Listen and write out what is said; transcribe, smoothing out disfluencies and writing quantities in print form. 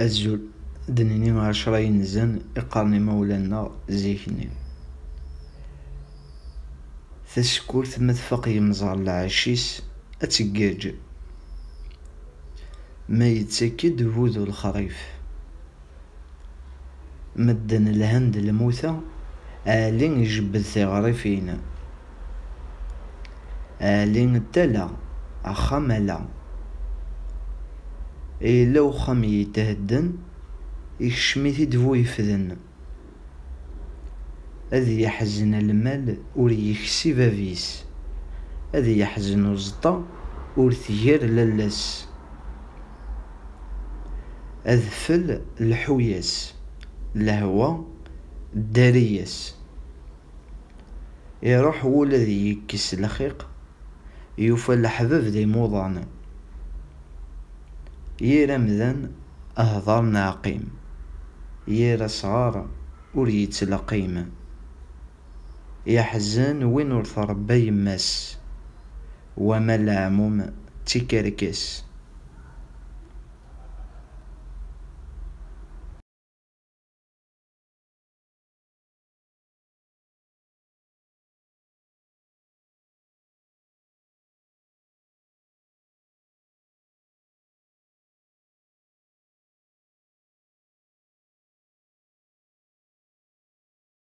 أزول دنيني عشرة ينزن إقارني مولانا زيكني تسكور ثمثفق يمزار العشيس أتقاج ما يتسكد هوذو الخريف مدن الهند الموثى آلين يجبد ثغريفين آلين التلا أخملا إلا أخم يتهدن يكشميثي دفو يفذن أذي يحزن المال وري يكسي بابيس أذي يحزن الزطا ورثير للاس أذفل الحوياس لهوى الدارياس يروح هو الذي يكس الخيق يوفى الحباب ذي موضعنا يرمذن أهضرنا عقيم يرى صغار وريت لقيمة يحزن وين ورث ربي يمس وما العموم تكركس.